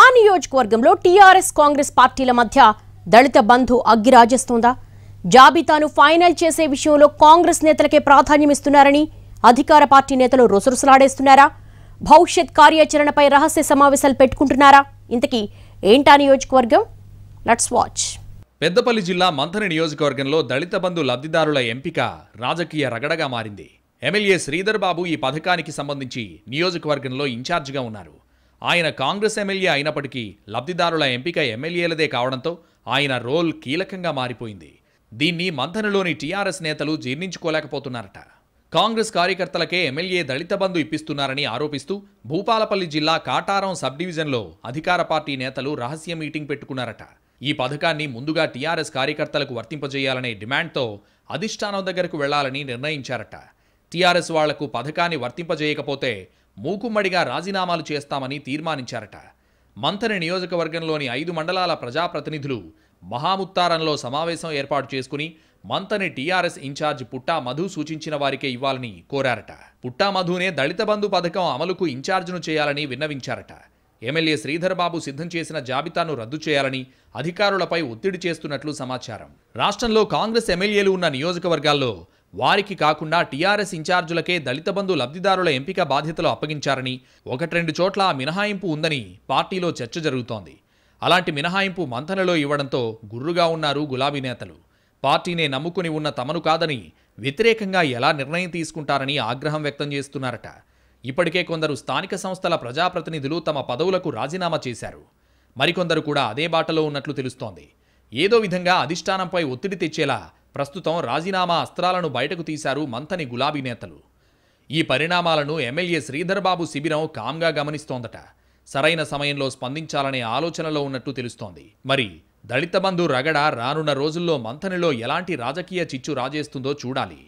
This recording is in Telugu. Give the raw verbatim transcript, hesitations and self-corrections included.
ఆ నియోజకవర్గంలో టిఆర్ఎస్ కాంగ్రెస్ పార్టీల మధ్య దళిత బంధు అగ్గిరాజేస్తోందా? జాబితాను ఫైనల్ చేసే విషయంలో కాంగ్రెస్ నేతలకే ప్రాధాన్యం ఇస్తున్నారని అధికార పార్టీ నేతలు రొసరుసలాడేస్తున్నారా? భవిష్యత్ కార్యాచరణపై రహస్య సమావేశాలు పెట్టుకుంటున్నారా? ఇంతకీ ఏంటా నియోజకవర్గం? Let's watch. పెద్దపల్లి జిల్లా మంథని నియోజకవర్గంలో దళిత బంధు లబ్ధిదారుల ఎంపిక రాజకీయ రగడగా మారింది. ఎమ్మెల్యే శ్రీధర్ బాబు ఈ పథకానికి సంబంధించి నియోజకవర్గంలో ఇన్ఛార్జిగా ఉన్నారు. ఆయన కాంగ్రెస్ ఎమ్మెల్యే అయినప్పటికీ లబ్ధిదారుల ఎంపిక ఎమ్మెల్యేలదే కావడంతో ఆయన రోల్ కీలకంగా మారిపోయింది. దీన్ని మంథనలోని టీఆర్ఎస్ నేతలు జీర్ణించుకోలేకపోతున్నారట. కాంగ్రెస్ కార్యకర్తలకే ఎమ్మెల్యే దళిత బంధు ఇప్పిస్తున్నారని ఆరోపిస్తూ భూపాలపల్లి జిల్లా కాటారం సబ్ డివిజన్లో అధికార పార్టీ నేతలు రహస్య మీటింగ్ పెట్టుకున్నారట. ఈ పథకాన్ని ముందుగా టీఆర్ఎస్ కార్యకర్తలకు వర్తింపజేయాలనే డిమాండ్తో అధిష్టానం దగ్గరకు వెళ్లాలని నిర్ణయించారట. టీఆర్ఎస్ వాళ్లకు పథకాన్ని వర్తింపజేయకపోతే మూకుమ్మడిగా రాజీనామాలు చేస్తామని తీర్మానించారట. మంథని నియోజకవర్గంలోని ఐదు మండలాల ప్రజాప్రతినిధులు మహాముత్తారంలో సమావేశం ఏర్పాటు చేసుకుని మంథని టీఆర్ఎస్ ఇన్ఛార్జ్ పుట్టా మధు సూచించిన వారికే ఇవ్వాలని కోరారట. పుట్టా మధునే దళిత బంధు పథకం అమలుకు ఇన్ఛార్జ్ను చేయాలని విన్నవించారట. ఎమ్మెల్యే శ్రీధర్ బాబు సిద్ధం చేసిన జాబితాను రద్దు చేయాలని అధికారులపై ఒత్తిడి చేస్తున్నట్లు సమాచారం. రాష్ట్రంలో కాంగ్రెస్ ఎమ్మెల్యేలు ఉన్న నియోజకవర్గాల్లో వారికి కాకుండా టీఆర్ఎస్ ఇన్ఛార్జులకే దళిత బంధు లబ్ధిదారుల ఎంపిక బాధ్యతలు అప్పగించారని, ఒకట్రెండు చోట్ల మినహాయింపు ఉందని పార్టీలో చర్చ జరుగుతోంది. అలాంటి మినహాయింపు మంథనలో ఇవ్వడంతో గుర్రుగా ఉన్నారు గులాబీ నేతలు. పార్టీనే నమ్ముకుని ఉన్న తమను కాదని వ్యతిరేకంగా ఎలా నిర్ణయం తీసుకుంటారని ఆగ్రహం వ్యక్తం చేస్తున్నారట. ఇప్పటికే కొందరు స్థానిక సంస్థల ప్రజాప్రతినిధులు తమ పదవులకు రాజీనామా చేశారు. మరికొందరు కూడా అదే బాటలో ఉన్నట్లు తెలుస్తోంది. ఏదో విధంగా అధిష్టానంపై ఒత్తిడి తెచ్చేలా ప్రస్తుతం రాజీనామా అస్త్రాలను బయటకు తీశారు మంథని గులాబీ నేతలు. ఈ పరిణామాలను ఎమ్మెల్యే శ్రీధర్ బాబు శిబిరం కామ్గా గమనిస్తోందట. సరైన సమయంలో స్పందించాలనే ఆలోచనలో ఉన్నట్టు తెలుస్తోంది. మరి దళిత బంధు రగడ రానున్న రోజుల్లో మంథనిలో ఎలాంటి రాజకీయ చిచ్చు రాజేస్తుందో చూడాలి.